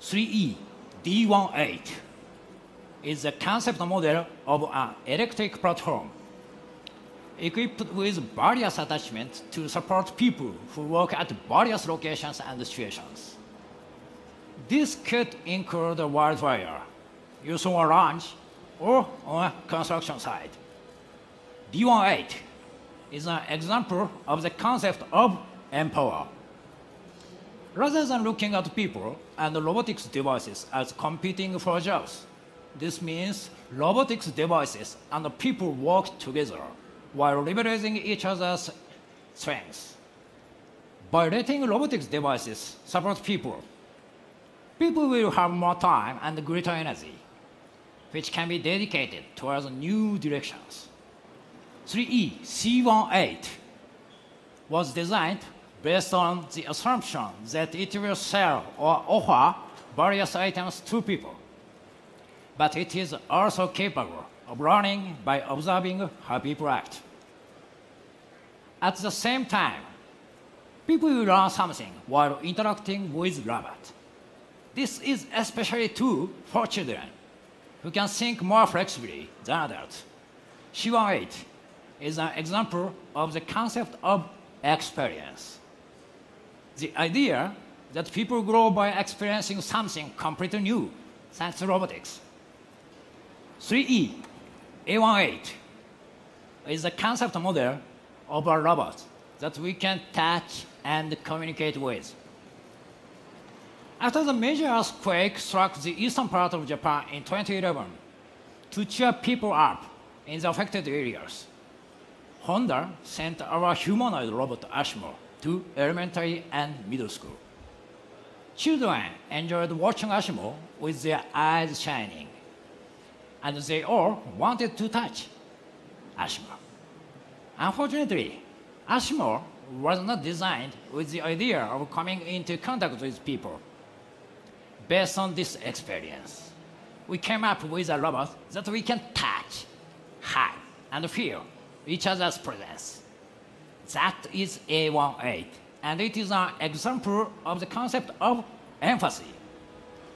3E D18 is the concept model of an electric platform equipped with various attachments to support people who work at various locations and situations. This could include a wildfire, use on a ranch, or on a construction site. D18 is an example of the concept of Empower. Rather than looking at people and robotics devices as competing for jobs, this means robotics devices and people work together while leveraging each other's strengths. By letting robotics devices support people, people will have more time and greater energy, which can be dedicated towards new directions. 3E C18 was designed based on the assumption that it will sell or offer various items to people. But it is also capable of learning by observing how people act. At the same time, people will learn something while interacting with robots. This is especially true for children, who can think more flexibly than adults. C18 is an example of the concept of experience. The idea that people grow by experiencing something completely new, thanks to robotics. 3E A18 is a concept model of a robot that we can touch and communicate with. After the major earthquake struck the eastern part of Japan in 2011, to cheer people up in the affected areas, Honda sent our humanoid robot Asimo to elementary and middle school. Children enjoyed watching Asimo with their eyes shining, and they all wanted to touch Asimo. Unfortunately, Asimo was not designed with the idea of coming into contact with people. Based on this experience, we came up with a robot that we can touch, hug, and feel each other's presence. That is A18, and it is an example of the concept of empathy.